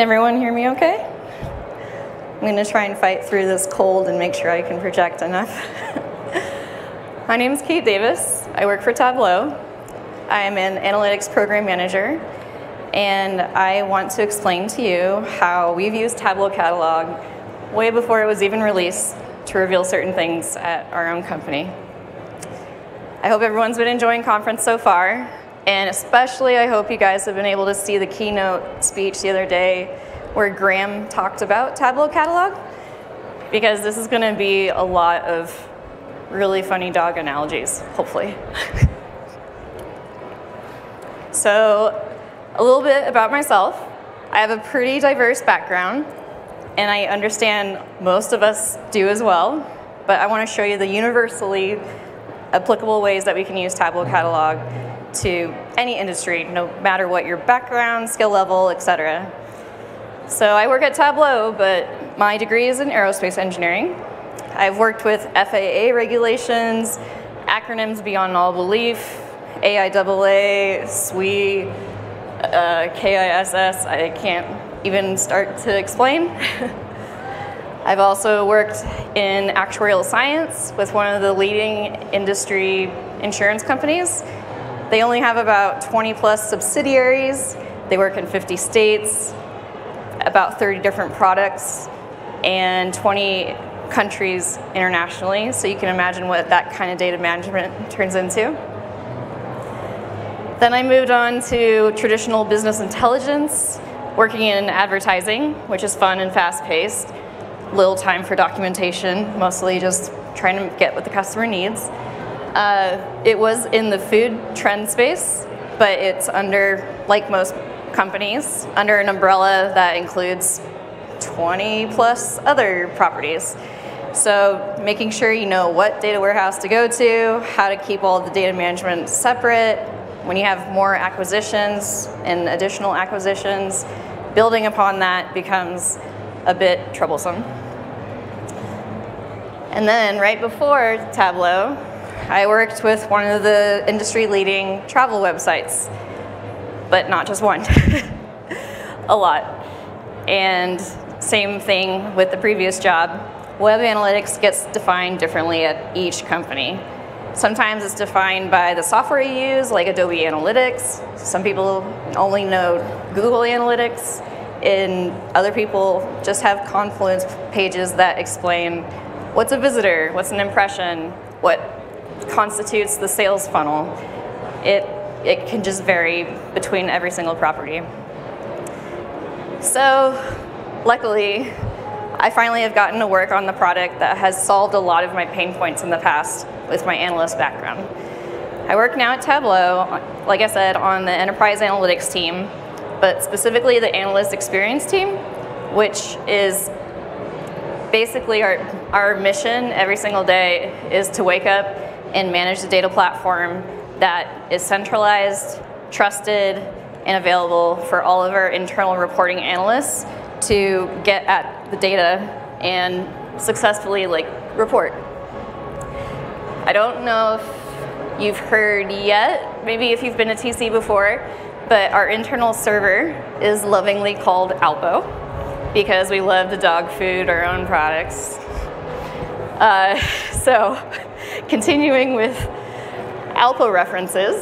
Can everyone hear me okay? I'm going to try and fight through this cold and make sure I can project enough. My name is Kate Davis. I work for Tableau. I am an analytics program manager, and I want to explain to you how we've used Tableau Catalog way before it was even released to reveal certain things at our own company. I hope everyone's been enjoying conference so far, and especially I hope you guys have been able to see the keynote speech the other day where Graham talked about Tableau Catalog, because this is going to be a lot of really funny dog analogies, hopefully. So, a little bit about myself. I have a pretty diverse background, and I understand most of us do as well, but I want to show you the universally applicable ways that we can use Tableau Catalog to any industry, no matter what your background, skill level, etc. So I work at Tableau, but my degree is in aerospace engineering. I've worked with FAA regulations, acronyms beyond all belief, AIAA, SWE, KISS, I can't even start to explain. I've also worked in actuarial science with one of the leading industry insurance companies. They only have about 20 plus subsidiaries. They work in 50 states, about 30 different products, and 20 countries internationally. So you can imagine what that kind of data management turns into. Then I moved on to traditional business intelligence, working in advertising, which is fun and fast-paced. Little time for documentation, mostly just trying to get what the customer needs. It was in the food trend space, but it's under, like most companies, under an umbrella that includes 20 plus other properties. So making sure you know what data warehouse to go to, how to keep all the data management separate, when you have more acquisitions and additional acquisitions, building upon that becomes a bit troublesome. And then right before Tableau, I worked with one of the industry-leading travel websites, but not just one, a lot. And same thing with the previous job. Web analytics gets defined differently at each company. Sometimes it's defined by the software you use, like Adobe Analytics. Some people only know Google Analytics, and other people just have Confluence pages that explain what's a visitor, what's an impression, what constitutes the sales funnel. It can just vary between every single property. So luckily, I finally have gotten to work on the product that has solved a lot of my pain points in the past with my analyst background. I work now at Tableau, like I said, on the enterprise analytics team, but specifically the analyst experience team, which is basically our mission every single day is to wake up and manage the data platform that is centralized, trusted, and available for all of our internal reporting analysts to get at the data and successfully report. I don't know if you've heard yet, maybe if you've been to TC before, but our internal server is lovingly called Alpo because we love to dog food our own products. So continuing with Alpo references,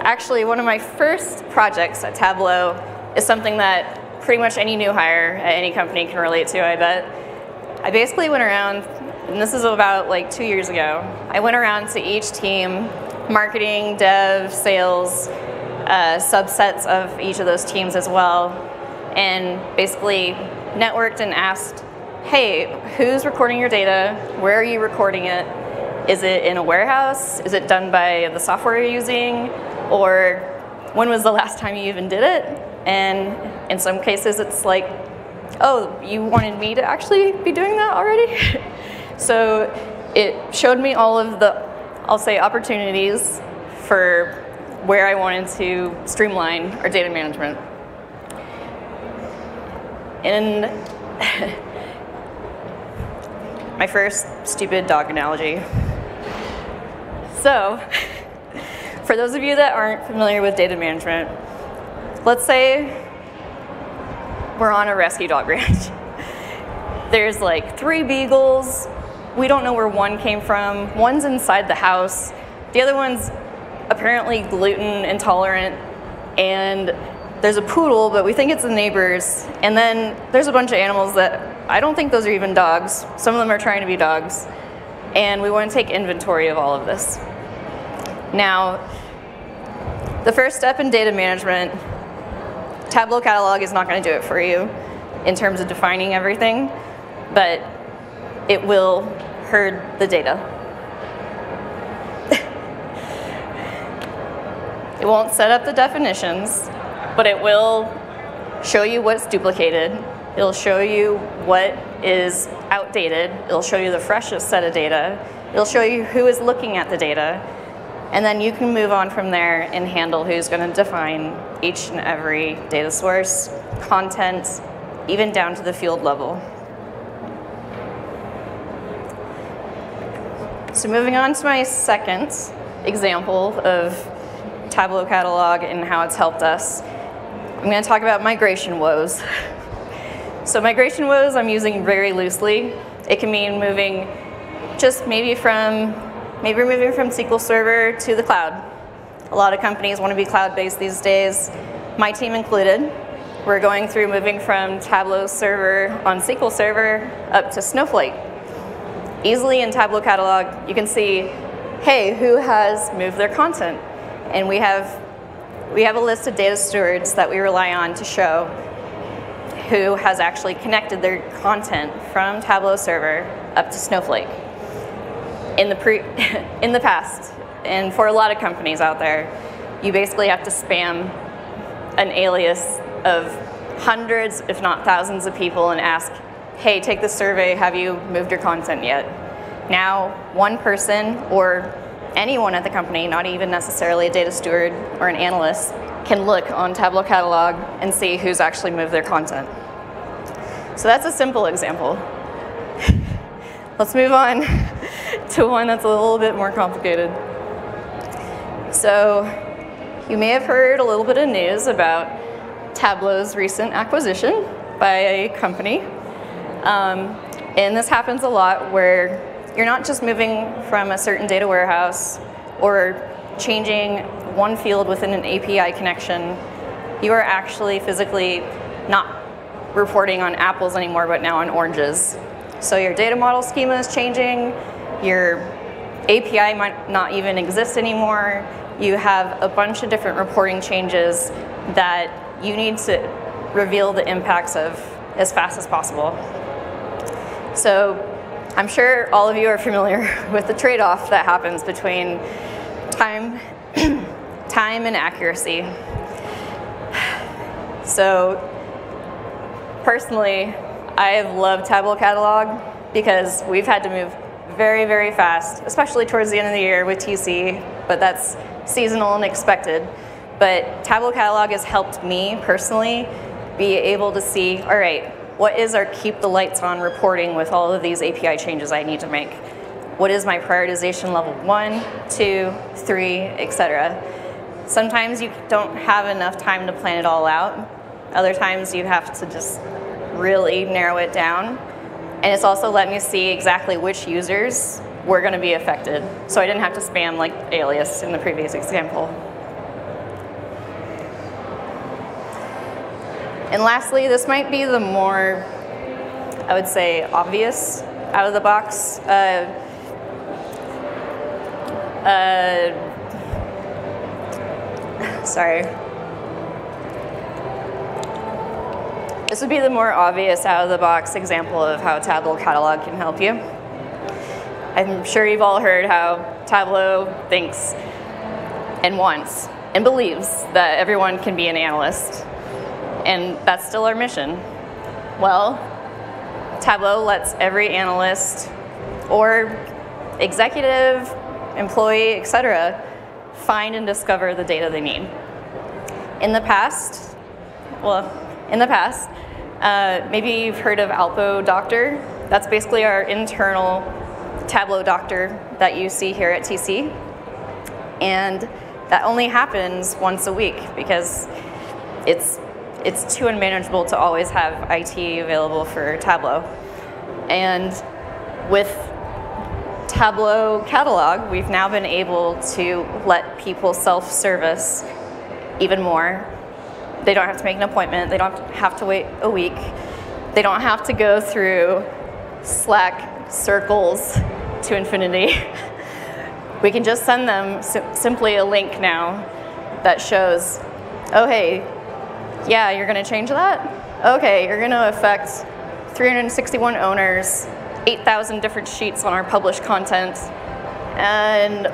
actually one of my first projects at Tableau is something that pretty much any new hire at any company can relate to, I bet. I basically went around, and this is about 2 years ago, I went around to each team, marketing, dev, sales, subsets of each of those teams as well, and basically networked and asked, hey, who's recording your data? Where are you recording it? Is it in a warehouse? Is it done by the software you're using? Or when was the last time you even did it? And in some cases it's like, oh, you wanted me to actually be doing that already? So it showed me all of the, I'll say, opportunities for where I wanted to streamline our data management. And my first stupid dog analogy. So for those of you that aren't familiar with data management, Let's say we're on a rescue dog ranch. There's like 3 beagles. We don't know where one came from. One's inside the house. The other one's apparently gluten intolerant. And there's a poodle, but we think it's the neighbors. And then there's a bunch of animals that I don't think those are even dogs. Some of them are trying to be dogs. And we want to take inventory of all of this. Now, the first step in data management, Tableau Catalog is not going to do it for you in terms of defining everything, but it will herd the data. It won't set up the definitions, but it will show you what's duplicated. It'll show you what is outdated. It'll show you the freshest set of data. It'll show you who is looking at the data. And then you can move on from there and handle who's going to define each and every data source, content, even down to the field level. So moving on to my second example of Tableau Catalog and how it's helped us, I'm going to talk about migration woes. So migration woes I'm using very loosely. It can mean moving just maybe moving from SQL Server to the cloud. A lot of companies want to be cloud-based these days, my team included. We're going through moving from Tableau Server on SQL Server up to Snowflake. Easily in Tableau Catalog, you can see, hey, who has moved their content? And we have a list of data stewards that we rely on to show who has actually connected their content from Tableau Server up to Snowflake. In the past, and for a lot of companies out there, you basically have to spam an alias of hundreds, if not thousands of people and ask, hey, take this survey, have you moved your content yet? Now, one person or anyone at the company, not even necessarily a data steward or an analyst, can look on Tableau Catalog and see who's actually moved their content. So that's a simple example. Let's move on to one that's a little bit more complicated. So you may have heard a little bit of news about Tableau's recent acquisition by a company. And this happens a lot where you're not just moving from a certain data warehouse or changing one field within an API connection. You are actually physically not reporting on apples anymore, but now on oranges. So your data model schema is changing. Your API might not even exist anymore. You have a bunch of different reporting changes that you need to reveal the impacts of as fast as possible. So I'm sure all of you are familiar with the trade-off that happens between time and accuracy. So personally, I have loved Tableau Catalog because we've had to move very, very fast, especially towards the end of the year with TC, but that's seasonal and expected. But Tableau Catalog has helped me personally be able to see, all right, what is our keep the lights on reporting with all of these API changes I need to make? What is my prioritization level 1, 2, 3, etc.? Sometimes you don't have enough time to plan it all out. Other times you have to just really narrow it down. And it's also let me see exactly which users were going to be affected. So I didn't have to spam like alias in the previous example. And lastly, this might be the more, I would say, obvious out of the box sorry. This would be the more obvious out-of-the-box example of how Tableau Catalog can help you. I'm sure you've all heard how Tableau thinks and wants and believes that everyone can be an analyst, and that's still our mission. Well, Tableau lets every analyst or executive, employee, etc., find and discover the data they need. In the past, maybe you've heard of Alpo Doctor. That's basically our internal Tableau Doctor that you see here at TC. And that only happens once a week because it's too unmanageable to always have IT available for Tableau. And with Tableau Catalog, we've now been able to let people self-service even more. They don't have to make an appointment. They don't have to wait a week. They don't have to go through Slack circles to infinity. We can just send them simply a link now that shows, oh, hey, yeah, you're going to change that? Okay, you're going to affect 361 owners, 8,000 different sheets on our published content, and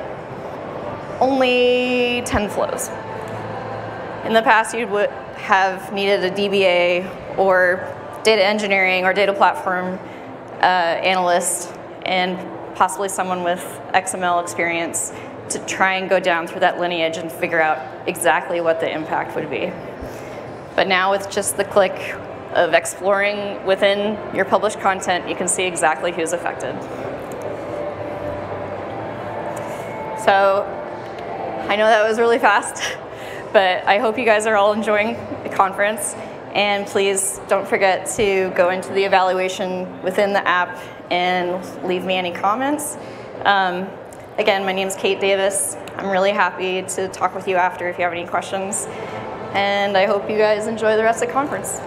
only 10 flows. In the past, you would have needed a DBA or data engineering or data platform analyst and possibly someone with XML experience to try and go down through that lineage and figure out exactly what the impact would be. But now with just the click of exploring within your published content, you can see exactly who's affected. So I know that was really fast, but I hope you guys are all enjoying the conference. And please don't forget to go into the evaluation within the app and leave me any comments. Again, my name is Kate Davis. I'm really happy to talk with you after if you have any questions. And I hope you guys enjoy the rest of the conference.